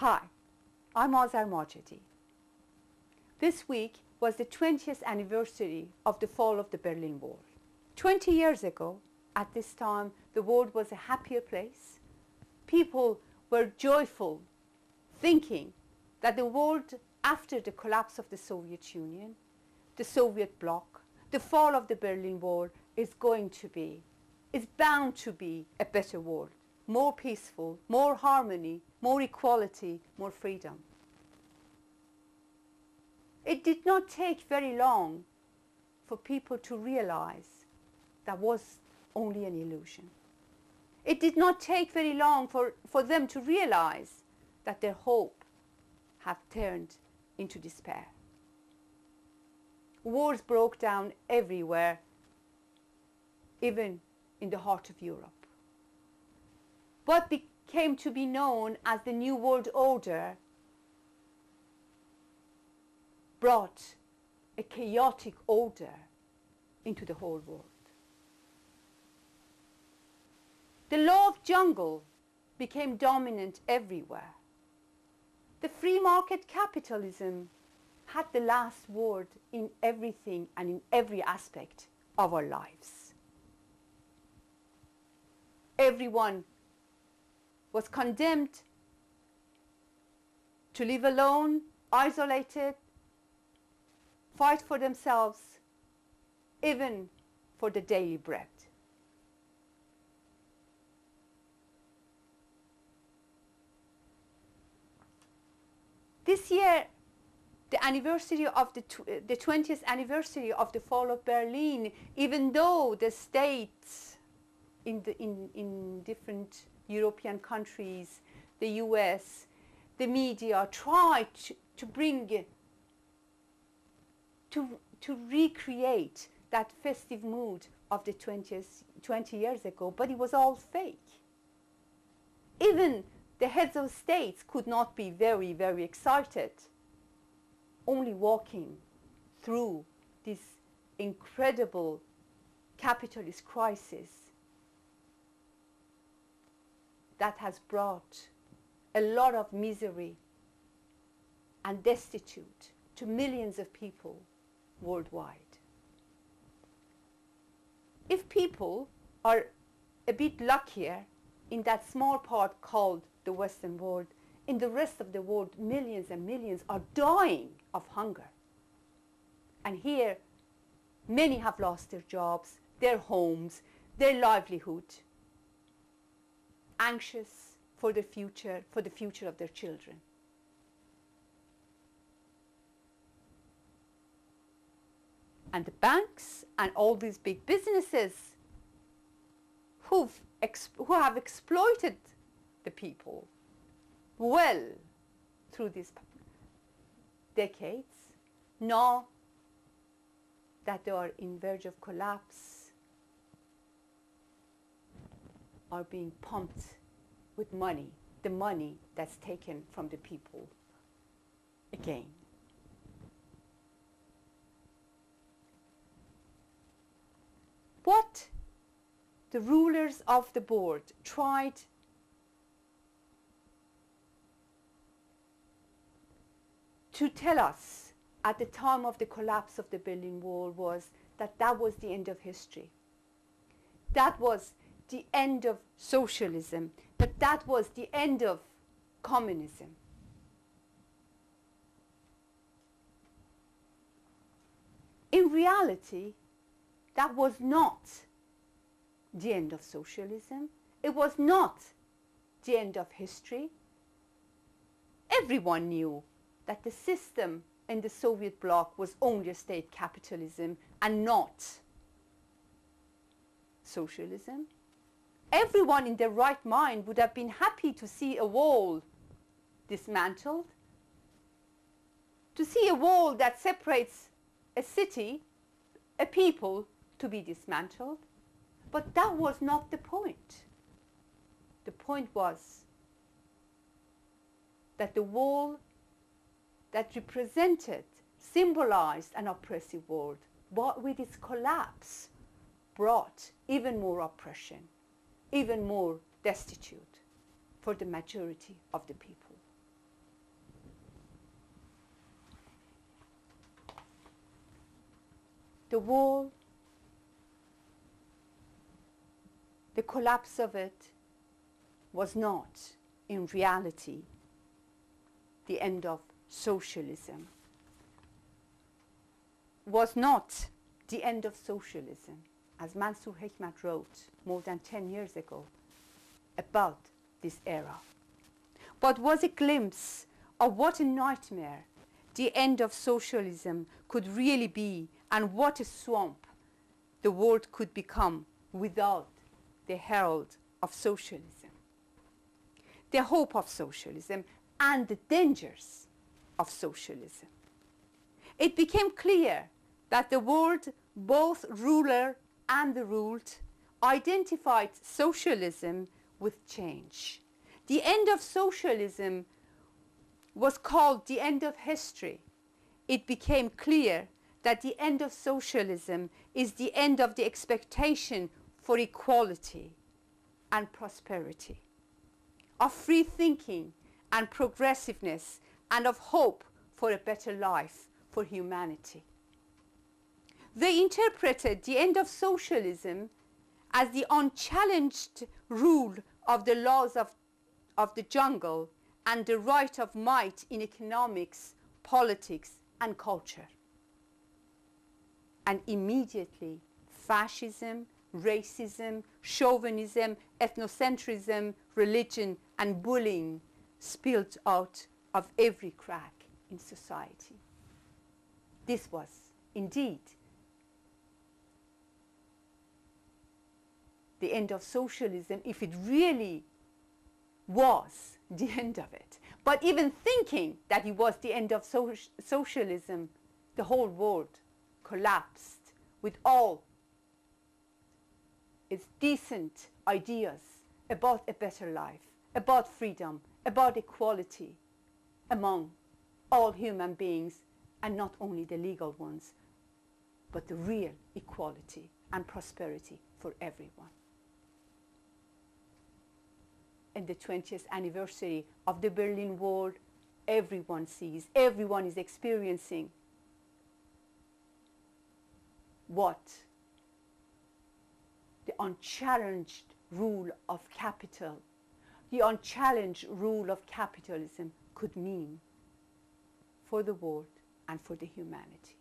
Hi, I'm Azar Majedi. This week was the 20th anniversary of the fall of the Berlin Wall. 20 years ago, at this time, the world was a happier place. People were joyful, thinking that the world after the collapse of the Soviet Union, the Soviet bloc, the fall of the Berlin Wall is bound to be a better world. More peaceful, more harmony, more equality, more freedom. It did not take very long for people to realize that was only an illusion. It did not take very long for them to realize that their hope had turned into despair. Wars broke down everywhere, even in the heart of Europe. What became to be known as the New World Order brought a chaotic order into the whole world. The law of jungle became dominant everywhere. The free market capitalism had the last word in everything and in every aspect of our lives. Everyone was condemned to live alone, isolated, fight for themselves, even for the daily bread. This year, the anniversary of the 20th anniversary of the fall of Berlin, even though the states in different European countries, the US, the media tried to recreate that festive mood of the 20 years ago, but it was all fake. Even the heads of states could not be very, very excited, only walking through this incredible capitalist crisis that has brought a lot of misery and destitute to millions of people worldwide. If people are a bit luckier in that small part called the Western world, in the rest of the world, millions and millions are dying of hunger. And here, many have lost their jobs, their homes, their livelihood, anxious for the future of their children. And the banks and all these big businesses who have exploited the people well through these decades, now that they are on verge of collapse, are being pumped with money, the money that's taken from the people again. What the rulers of the board tried to tell us at the time of the collapse of the Berlin Wall was that that was the end of history. That was the end of socialism, but that was the end of communism. In reality, that was not the end of socialism. It was not the end of history. Everyone knew that the system in the Soviet bloc was only state capitalism and not socialism. Everyone in their right mind would have been happy to see a wall dismantled, to see a wall that separates a city, a people, to be dismantled. But that was not the point. The point was that the wall that represented, symbolized an oppressive world, but with its collapse, brought even more oppression, even more destitute for the majority of the people. the wall, the collapse of it was not, in reality, the end of socialism, was not the end of socialism, as Mansoor Hekmat wrote more than 10 years ago about this era, but was a glimpse of what a nightmare the end of socialism could really be and what a swamp the world could become without the herald of socialism, the hope of socialism and the dangers of socialism. It became clear that the world, both ruler and the ruled, identified socialism with change. The end of socialism was called the end of history. It became clear that the end of socialism is the end of the expectation for equality and prosperity, of free thinking and progressiveness, and of hope for a better life for humanity. They interpreted the end of socialism as the unchallenged rule of the laws of the jungle and the right of might in economics, politics, and culture. And immediately, fascism, racism, chauvinism, ethnocentrism, religion, and bullying spilled out of every crack in society. This was indeed the end of socialism, if it really was the end of it. But even thinking that it was the end of socialism, the whole world collapsed with all its decent ideas about a better life, about freedom, about equality among all human beings, and not only the legal ones, but the real equality and prosperity for everyone. In the 20th anniversary of the Berlin Wall, everyone sees, everyone is experiencing what the unchallenged rule of capital, the unchallenged rule of capitalism could mean for the world and for the humanity.